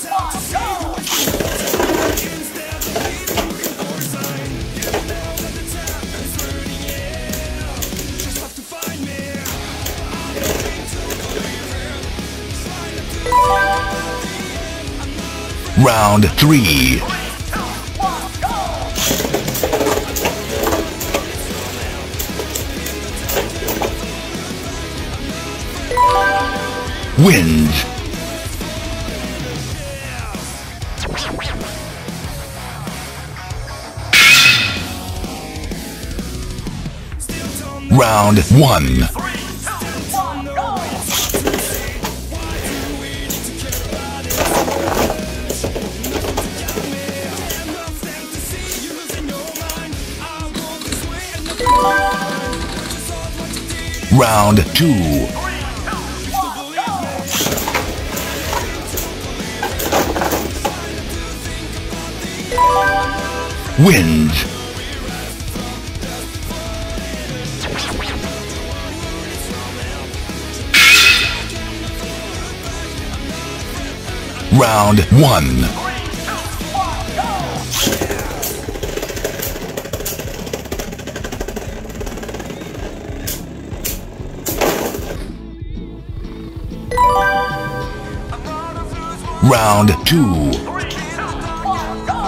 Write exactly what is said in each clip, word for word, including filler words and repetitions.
Round three. Wins. Round one. Round two. Three, two, one, go!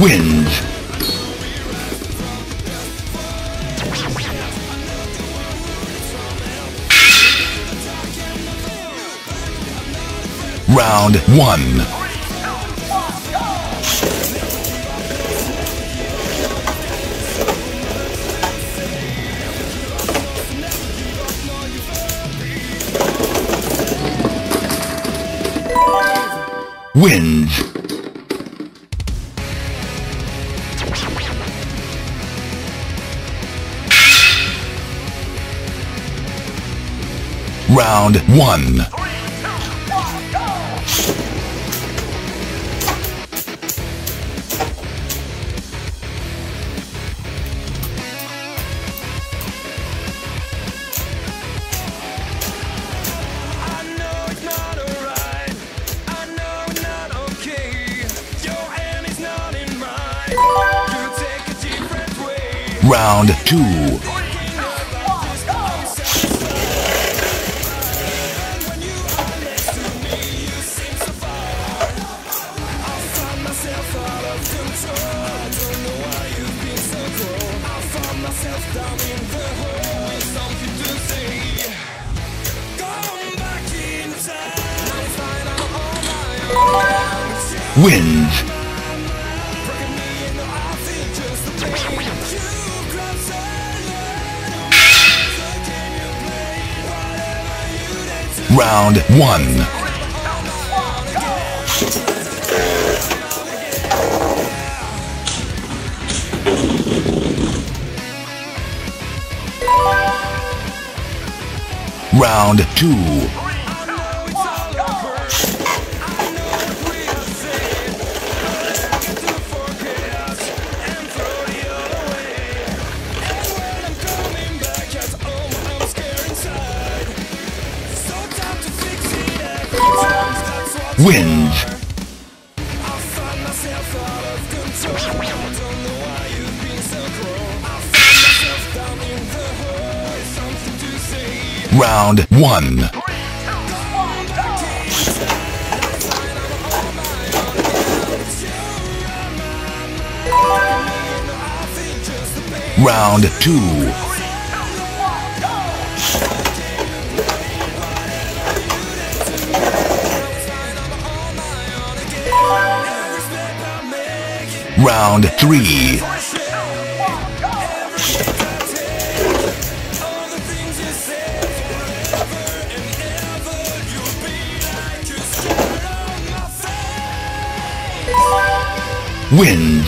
Wins. Round one. Round two. Three, two, one, go! Wins. Round one. Wins. Round one. Three, two, one, go! Round two. Wins. Round one. Round two. Wins. Round one. Round two. Round three. wins.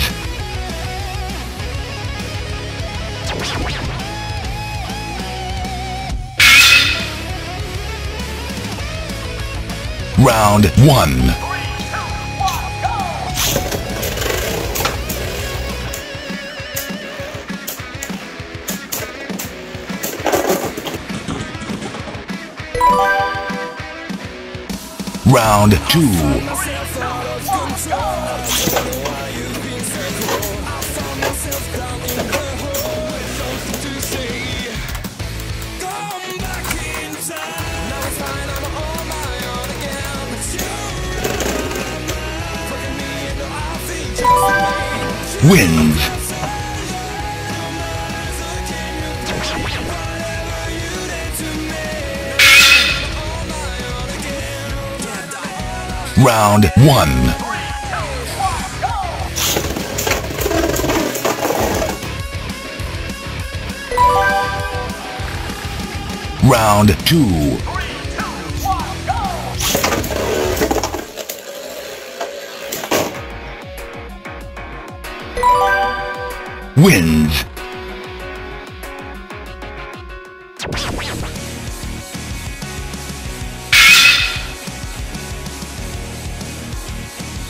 Round one. Three, two, one, go! Round two. Three, two, one, go! Wins. Round one. Round two. Wins.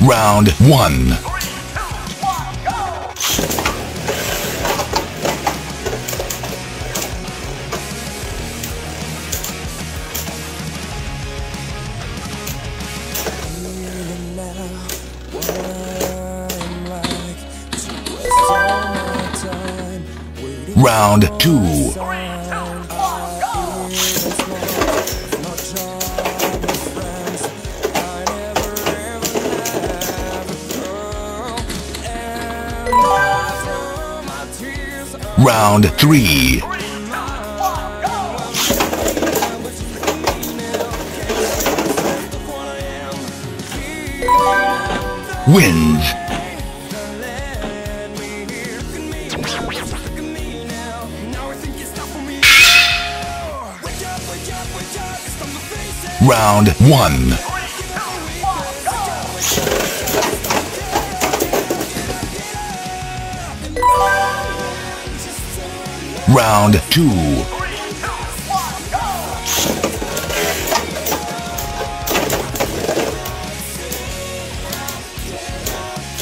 Round one. Three, two,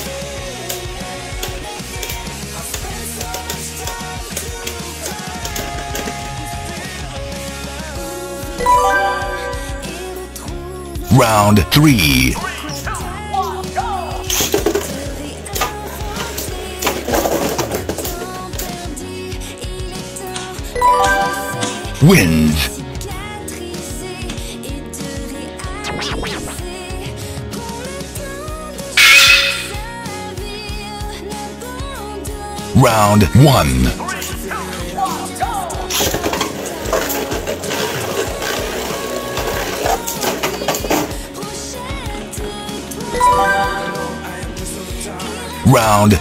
one, go! Round two. Three, two, one, go! Round three. Wins. Round one. Round two. Round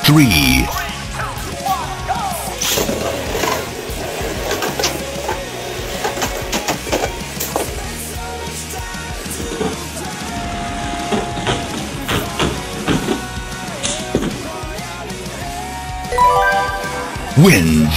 three. Wins.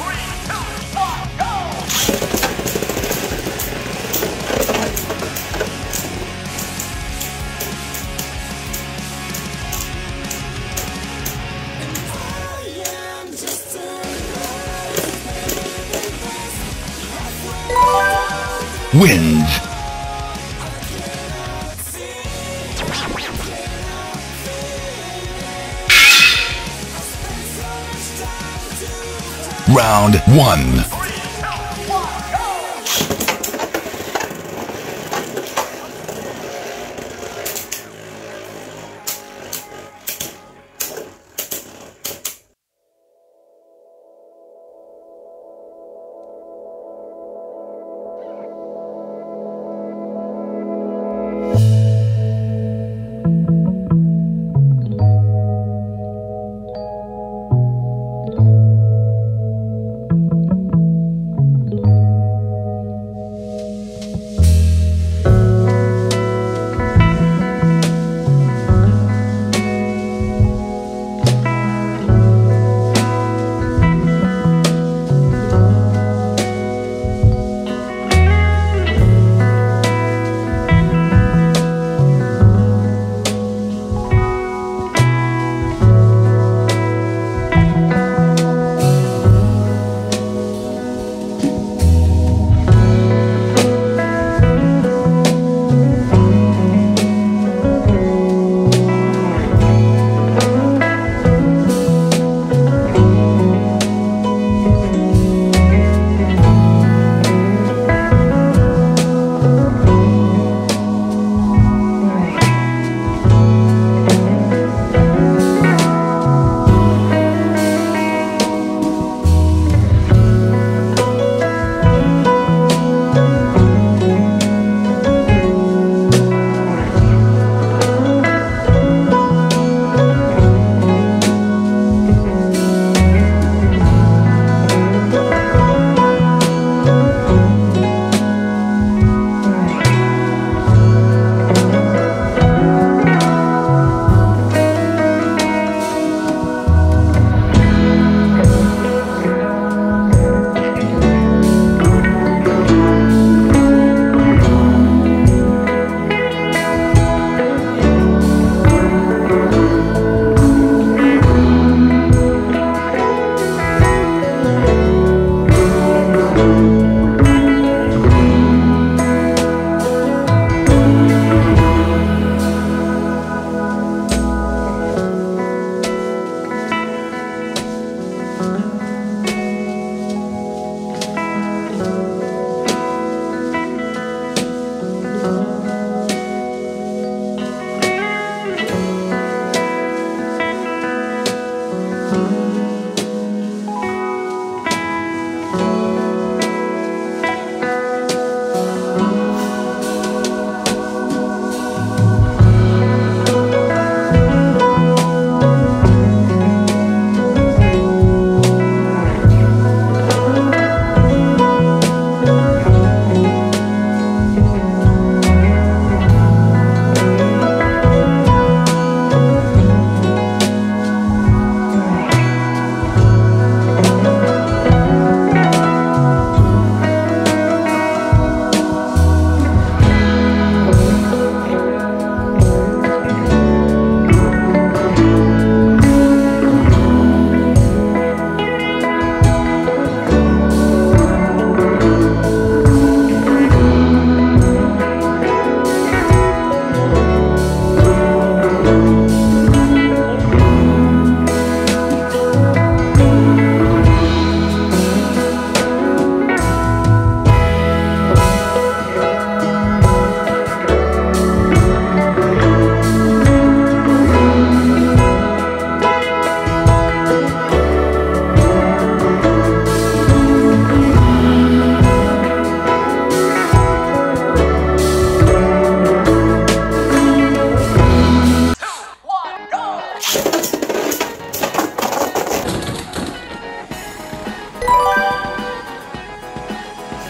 Wins. Round one.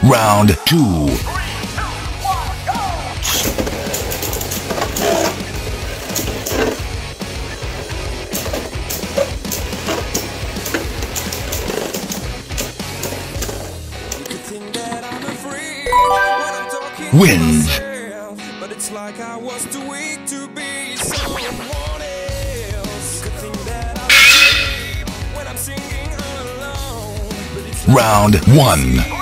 Round two. Win. But it's like I was too weak to be someone else. Good thing that I sleep when I'm singing alone. But it's like round one.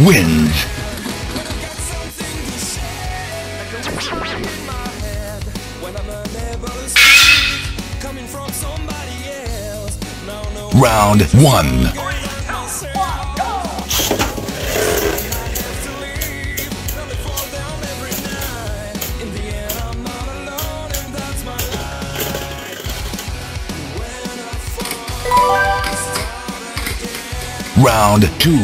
Wins. Round one. Round two.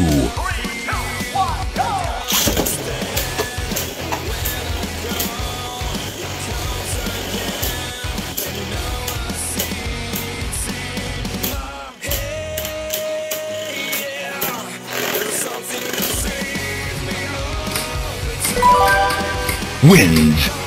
Wins.